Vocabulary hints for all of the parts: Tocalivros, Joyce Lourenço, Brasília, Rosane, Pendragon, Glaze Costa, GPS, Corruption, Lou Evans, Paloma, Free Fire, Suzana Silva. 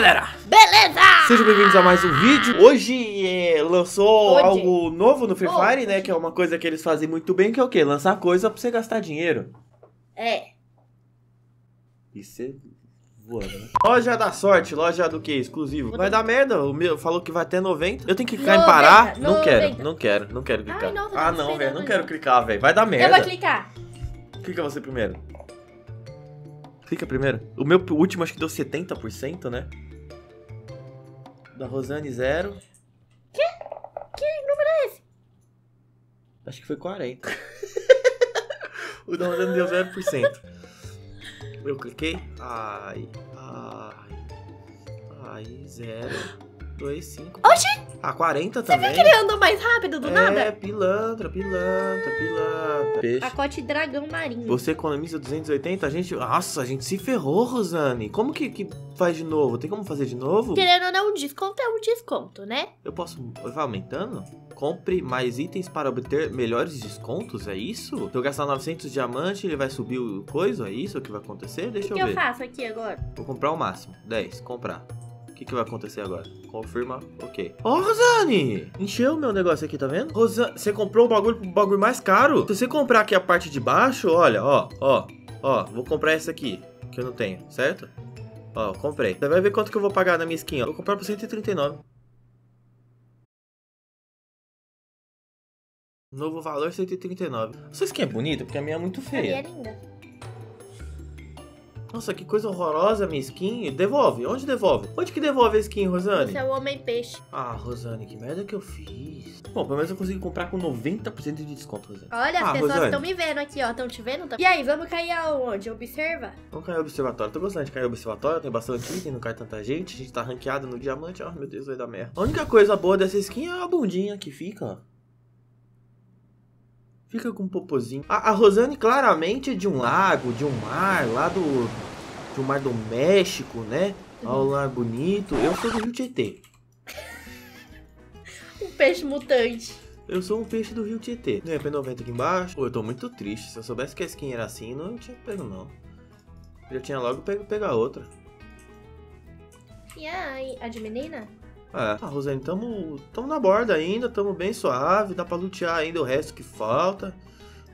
galera? Beleza! Sejam bem-vindos a mais um vídeo. Hoje lançou algo novo no Free Fire, né? Que é uma coisa que eles fazem muito bem, que é o quê? Lançar coisa pra você gastar dinheiro. É. Isso é voando, né? Loja da sorte, loja do quê? Exclusivo. Vai dar merda, o meu falou que vai até 90. Eu tenho que clicar 90, em parar? 90. Não quero clicar. Ai, não, não, velho, não quero clicar, velho. Vai dar merda. Eu vou clicar. Clica você primeiro. Clica primeiro. O meu último acho que deu 70%, né? Da Rosane, 0. Que? Que número é esse? Acho que foi 40. O da Rosane deu 0%. Eu cliquei. Ai, 0, 2, 5. Oxi! Ah, 40 também. Você viu que ele andou mais rápido do nada? É, pilantra. Peixe. Pacote dragão marinho. Você economiza 280, a gente... Nossa, a gente se ferrou, Rosane. Como que faz de novo? Tem como fazer de novo? Querendo ou não, um desconto é um desconto, né? Eu posso... Vai aumentando? Compre mais itens para obter melhores descontos, é isso? Se eu gastar 900 diamantes, ele vai subir o coisa, é isso que vai acontecer? Deixa eu ver. O que eu faço aqui agora? Vou comprar o máximo. 10, comprar. O que vai acontecer agora? Confirma, ok. Ó, Rosane! Encheu o meu negócio aqui, tá vendo? Rosane, você comprou o bagulho mais caro? Se você comprar aqui a parte de baixo, olha, ó. Vou comprar essa aqui, que eu não tenho, certo? Ó, comprei. Você vai ver quanto que eu vou pagar na minha skin, ó. Vou comprar por 139. Novo valor, 139. Sua skin é bonita, porque a minha é muito feia. A minha é linda. Nossa, que coisa horrorosa minha skin. Devolve, onde devolve? Onde que devolve a skin, Rosane? Esse é o homem peixe. Ah, Rosane, que merda que eu fiz. Bom, pelo menos eu consegui comprar com 90% de desconto, Rosane. Olha, as pessoas estão me vendo aqui, ó. Estão te vendo? E aí, vamos cair aonde? Observa? Vamos cair ao observatório. Tô gostando de cair ao observatório. Tem bastante item, não cai tanta gente. A gente tá ranqueado no diamante. Ó, meu Deus, vai dar merda. A única coisa boa dessa skin é a bundinha que fica, ó. Fica com um popozinho. A Rosane claramente é de um lago, de um mar, lá do... De um mar do México, né? Olha o lar bonito. Eu sou do Rio Tietê. Um peixe mutante. Eu sou um peixe do Rio Tietê. Não é P90 aqui embaixo. Pô, eu tô muito triste. Se eu soubesse que a skin era assim, não tinha pego, não. Eu tinha logo pegar outra. E aí, a de menina? É. Ah, Rosane, tamo na borda ainda, tamo bem suave, dá pra lutear ainda o resto que falta.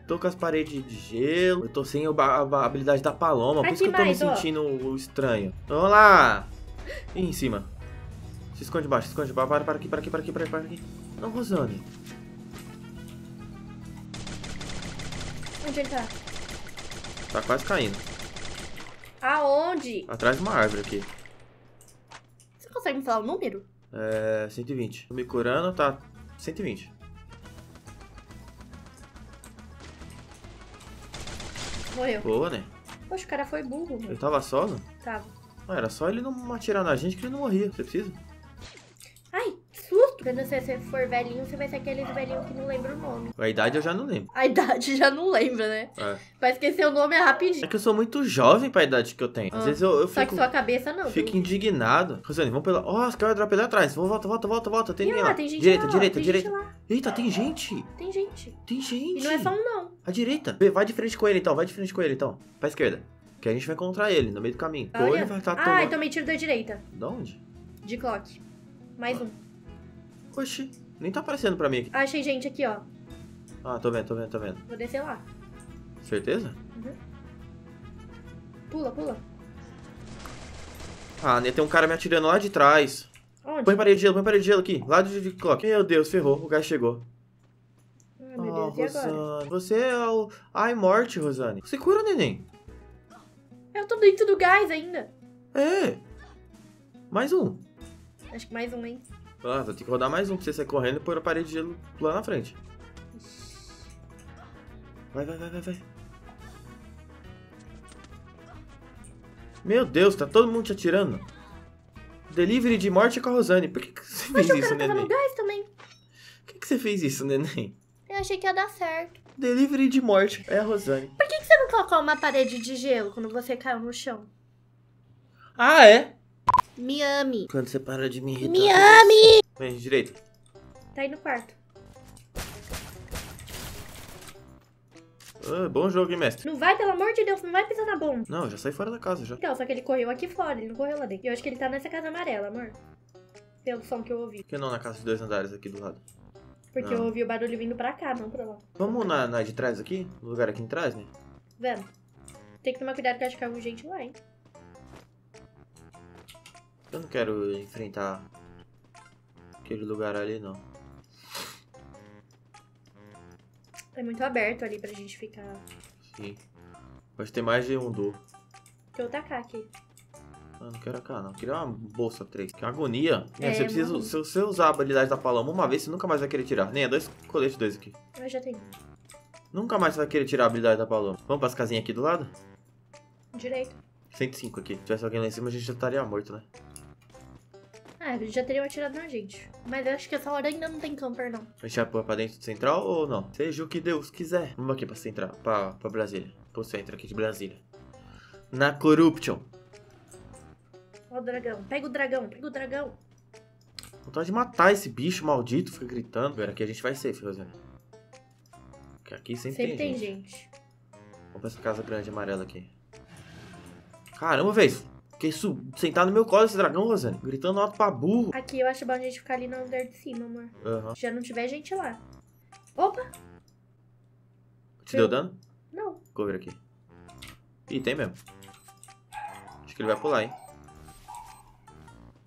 Tô com as paredes de gelo, eu tô sem a habilidade da Paloma, por isso que eu tô me sentindo estranho. Vamos lá! E em cima. Se esconde embaixo, se esconde embaixo, para aqui. Não, Rosane. Onde ele tá? Tá quase caindo. Aonde? Atrás de uma árvore aqui. Você consegue me falar o número? É, 120. Tô me curando, tá 120. Morreu. Boa, né? Poxa, o cara foi burro, mano. Ele tava só, não? Tava. Ah, era só ele não atirar na gente que ele não morria. Você precisa? Ai, que susto! Quando você for velhinho, você vai ser aquele velhinho que não lembra o nome. A idade eu já não lembro. A idade já não lembra, né? É. Pra esquecer o nome é rapidinho. É que eu sou muito jovem pra idade que eu tenho. Às vezes eu fico... Só que sua cabeça não. Fico indignado. Rosane, vamos pela... Ó, os caras atrapalhar atrás. Volta. Tem ninguém lá. Tem gente direita, lá. Direita. Gente lá. Eita, tem gente. Tem gente. E não é só um, não. A direita. Vai de frente com ele, então. Pra esquerda. Que a gente vai encontrar ele no meio do caminho. Olha. Ou ele vai estar tomando... Ah, eu tomei tiro da direita. De onde? De clock. Mais um. Oxi. Nem tá aparecendo pra mim aqui. Achei gente aqui, ó. Ah, tô vendo. Vou descer lá. Certeza? Uhum. Pula. Ah, né? Tem um cara me atirando lá de trás. Onde? Põe parede de gelo aqui. Lado de clock. Meu Deus, ferrou. O cara chegou. Ah, meu Deus, Rosane. E agora? Você é o... Ai, morte, Rosane. Você cura, neném? Eu tô dentro do gás ainda. É. Mais um. Acho que mais um, hein? Ah, vou ter que rodar mais um pra você sair correndo e pôr a parede de gelo lá na frente. Vai. Meu Deus, tá todo mundo te atirando. Delivery de morte com a Rosane. Por que você fez isso, neném? Mas o cara tava no gás também. Por que você fez isso, neném? Eu achei que ia dar certo. Delivery de morte é a Rosane. Por que você não colocou uma parede de gelo quando você caiu no chão? Ah, é? Me ame. Quando você para de me irritar. Me ame! Vem, direito. Tá aí no quarto. Bom jogo, hein, mestre? Não vai, pelo amor de Deus, não vai pisar na bomba. Não, eu já saí fora da casa já. Então, só que ele correu aqui fora, ele não correu lá dentro. E eu acho que ele tá nessa casa amarela, amor. Pelo som que eu ouvi. Por que não na casa de 2 andares aqui do lado? Porque eu ouvi o barulho vindo pra cá, não pra lá. Vamos na de trás aqui? No lugar aqui em trás, né? Vamos. Tem que tomar cuidado que acho que algum gente lá, hein? Eu não quero enfrentar aquele lugar ali, não. É muito aberto ali pra gente ficar. Sim. Pode ter mais de um do. Deixa eu tacar aqui. Ah, não quero tacar, não. Queria uma bolsa 3. Que agonia. É, você precisa, mano. Se você usar a habilidade da Paloma uma vez, você nunca mais vai querer tirar. Nem é 2 coletes 2 aqui. Eu já tenho. Nunca mais você vai querer tirar a habilidade da Paloma. Vamos pras casinhas aqui do lado? Direito. 105 aqui. Se tivesse alguém lá em cima, a gente já estaria morto, né? Ah, eles já teriam atirado na gente. Mas eu acho que essa hora ainda não tem camper, não. A gente vai pôr pra dentro do central ou não? Seja o que Deus quiser. Vamos aqui pra central, pra Brasília. Pro centro aqui de Brasília. Na Corruption. Ó o dragão. Pega o dragão, pega o dragão. Vontade de matar esse bicho maldito, fica gritando. Agora aqui a gente vai safe, Rosana. Porque aqui sempre tem gente. Vamos pra essa casa grande amarela aqui. Caramba, velho. Fiquei sentar no meu colo esse dragão, Rosane. Gritando alto pra burro. Aqui eu acho bom a gente ficar ali no andar de cima, amor. Uhum. Já não tiver gente lá. Opa! Te deu dano? Não. Cover aqui. Ih, tem mesmo. Acho que ele vai pular, hein?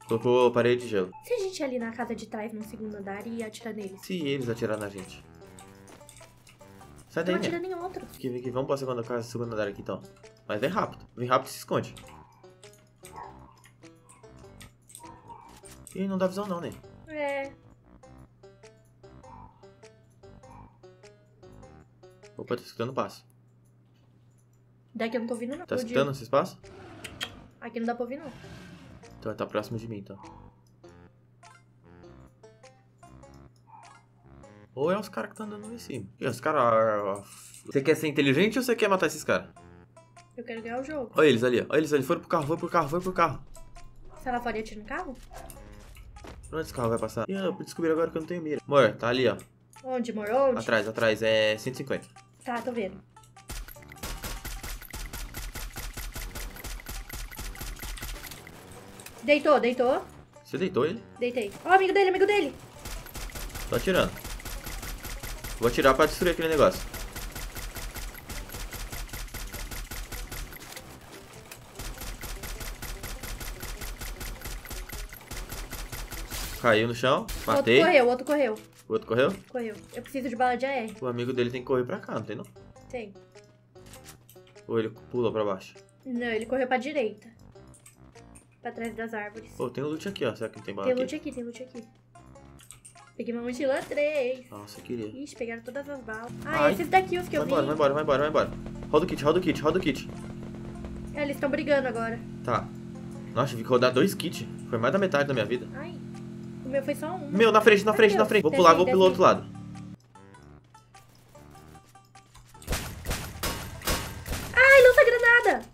Colocou a parede de gelo. Se a gente ir ali na casa de trás, no 2º andar, e atirar neles? Se eles atirar na gente. Sai daí, não atira nem outro. Vem aqui. Vamos pra segunda casa, 2º andar aqui, então. Mas vem rápido. Vem rápido e se esconde. Ih, não dá visão não, né? É. Opa, tô escutando o passo. Daqui eu não tô ouvindo não. Tá escutando esse passo? Aqui não dá pra ouvir não. Então tá próximo de mim, então. Ou é os caras que estão andando lá em cima. E os caras... Você quer ser inteligente ou você quer matar esses caras? Eu quero ganhar o jogo. Olha eles ali, ó. Olha eles ali. Foram pro carro, foram pro carro, foram pro carro. Se ela for ali atirar no carro? Onde esse carro vai passar? Ih, eu descobri agora que eu não tenho mira. Amor, tá ali, ó. Onde, amor? Onde? Atrás, atrás. É 150. Tá, tô vendo. Deitou, deitou. Você deitou ele? Deitei. Ó, amigo dele, amigo dele. Tô atirando. Vou atirar pra destruir aquele negócio. Caiu no chão, matei. O outro correu, o outro correu. O outro correu? Correu. Eu preciso de bala de AR. O amigo dele tem que correr pra cá, não tem não? Tem. Ou ele pula pra baixo? Não, ele correu pra direita. Pra trás das árvores. Pô, tem loot aqui, ó. Será que não tem bala? Tem loot aqui, tem loot aqui. Peguei uma mochila 3. Nossa, eu queria. Ixi, pegaram todas as balas. Ah, esses daqui os que eu vi. Vai embora, vai embora, vai embora, vai embora. Roda o kit, roda o kit, roda o kit. É, eles estão brigando agora. Tá. Nossa, eu vi que rodar 2 kits. Foi mais da metade da minha vida. Ai. O meu foi só um. Meu, na frente, na frente, na frente. Vou pular, vou pelo outro lado. Ai, lança granada!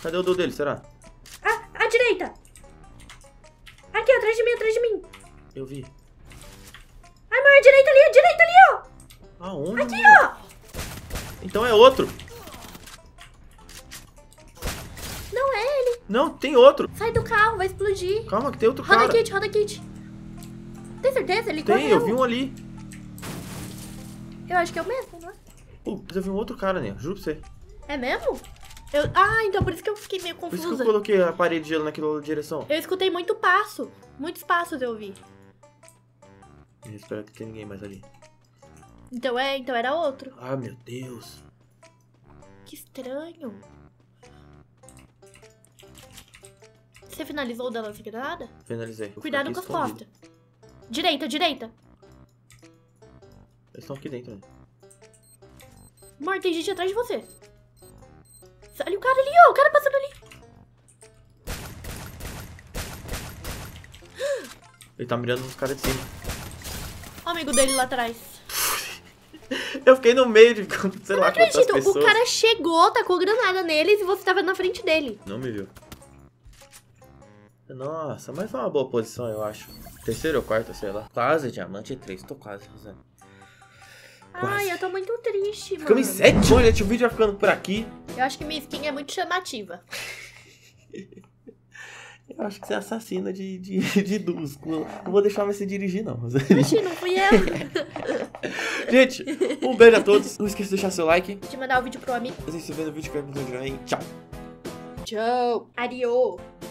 Cadê o do dele, será? Ah, à direita! Aqui, atrás de mim, atrás de mim. Eu vi. Ai, mãe, à direita ali, ó! Aonde? Aqui, ó! Então é outro. Não, tem outro. Sai do carro, vai explodir. Calma, que tem outro cara. Roda kit, roda kit. Tem certeza? Ele correu. Tem, eu vi um ali. Eu acho que é o mesmo, não é? Putz, eu vi um outro cara, né? Juro pra você. É mesmo? Ah, então por isso que eu fiquei meio confusa. Por isso que eu coloquei a parede de gelo naquela direção. Eu escutei muito passo. Muitos passos eu ouvi. Eu espero que tenha ninguém mais ali. Então então era outro. Ah, meu Deus. Que estranho. Você finalizou o da lança granada? Finalizei. Cuidado com as costas. Direita, direita. Eles estão aqui dentro, né? Amor, tem gente atrás de você. Olha o cara ali, ó. O cara passando ali. Ele tá mirando nos caras de cima. O amigo dele lá atrás. Eu fiquei no meio de... Sei lá, quantas pessoas. Eu não acredito. O cara chegou, tacou granada neles e você tava na frente dele. Não me viu. Nossa, mas foi uma boa posição, eu acho. 3ª ou 4ª, sei lá. Quase diamante 3, tô quase, Rosane. Quase. Ai, eu tô muito triste, mano. Ficamos em 7 horas, gente, o vídeo vai ficando por aqui. Eu acho que minha skin é muito chamativa. Eu acho que você é assassina de duas. Não vou deixar mais se dirigir, não. Oxi, não fui eu. Gente, um beijo a todos. Não esqueça de deixar seu like. De mandar o vídeo pro amigo. A gente se vê no vídeo que vai me encontrar, hein? Tchau. Tchau. Adio.